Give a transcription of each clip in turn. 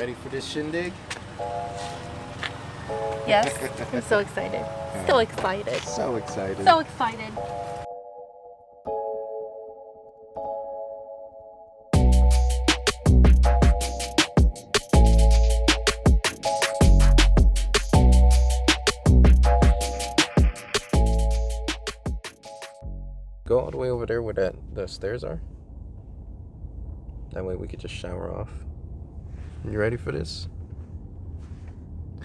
Ready for this shindig? Yes, I'm so excited. So excited. So excited. So excited. Go all the way over there where the stairs are. That way we could just shower off. You ready for this?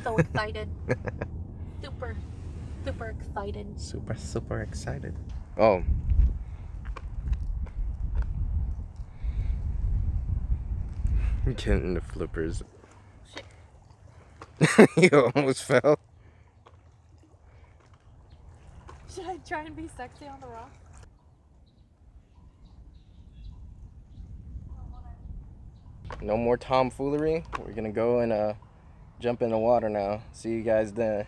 So excited. Super, super excited. Super, super excited. Oh. Getting the flippers. Shit. You almost fell. Should I try and be sexy on the rock? No more tomfoolery. We're gonna go and jump in the water now. See you guys then.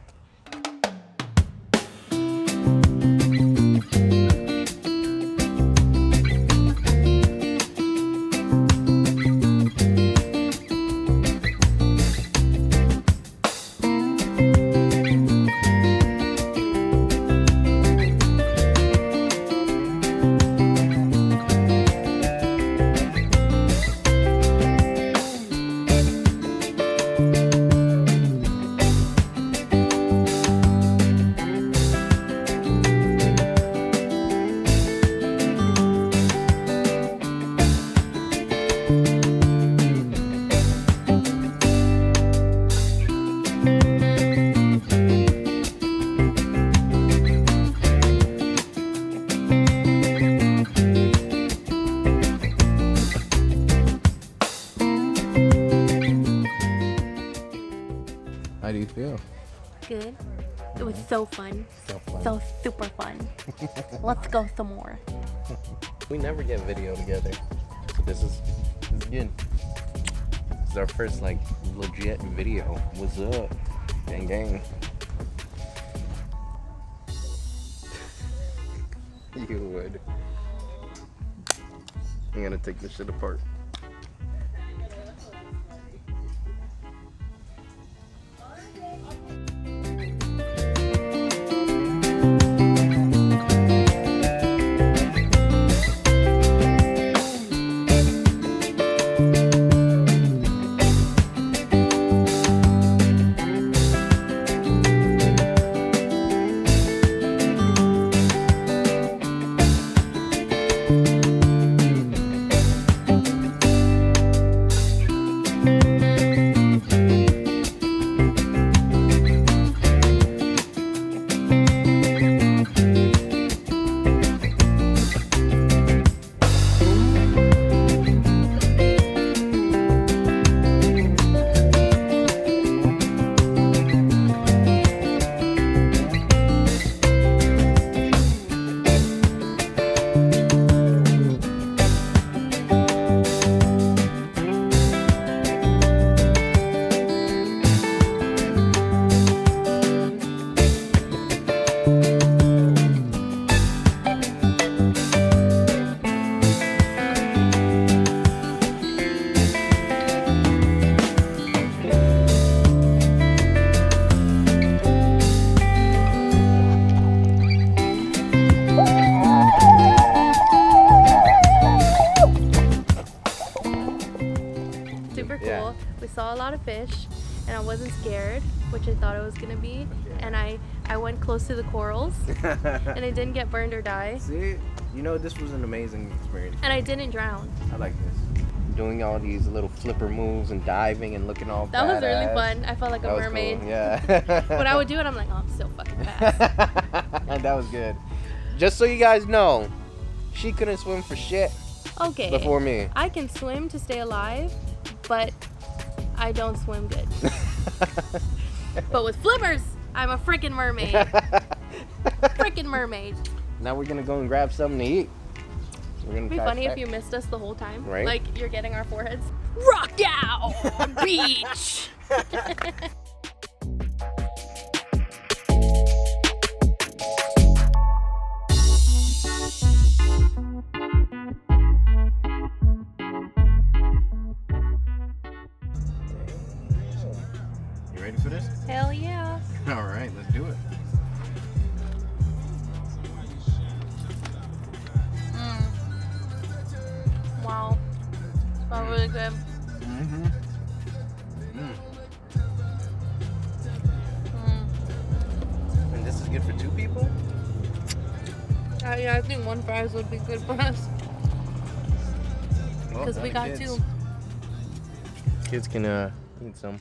How do you feel? Good. It was so fun. So fun. So super fun. Let's go some more. We never get video together. So this is good. This is our first like legit video. What's up? Gang gang. You would. I'm gonna take this shit apart. Saw a lot of fish and I wasn't scared, which I thought I was gonna be, and I went close to the corals and I didn't get burned or die. See, you know, this was an amazing experience, and I didn't drown. I like this, doing all these little flipper moves and diving and looking all that badass. Was really fun. I felt like a mermaid. Cool. Yeah. When I would do it, I'm like, oh, I'm so fucking fast. That was good. Just so you guys know, she couldn't swim for shit. Okay, before me, I can swim to stay alive, but I don't swim good. But with flippers, I'm a freaking mermaid. Freaking mermaid. Now we're gonna go and grab something to eat. We're gonna be funny if you missed us the whole time. Right? Like you're getting our foreheads. Rock out on beach. ready for this? Hell yeah. Alright, let's do it. Wow. That's really good. Mm-hmm. Mm. And this is good for two people? Yeah, I think one fries would be good for us. Because we got two. Kids can eat some.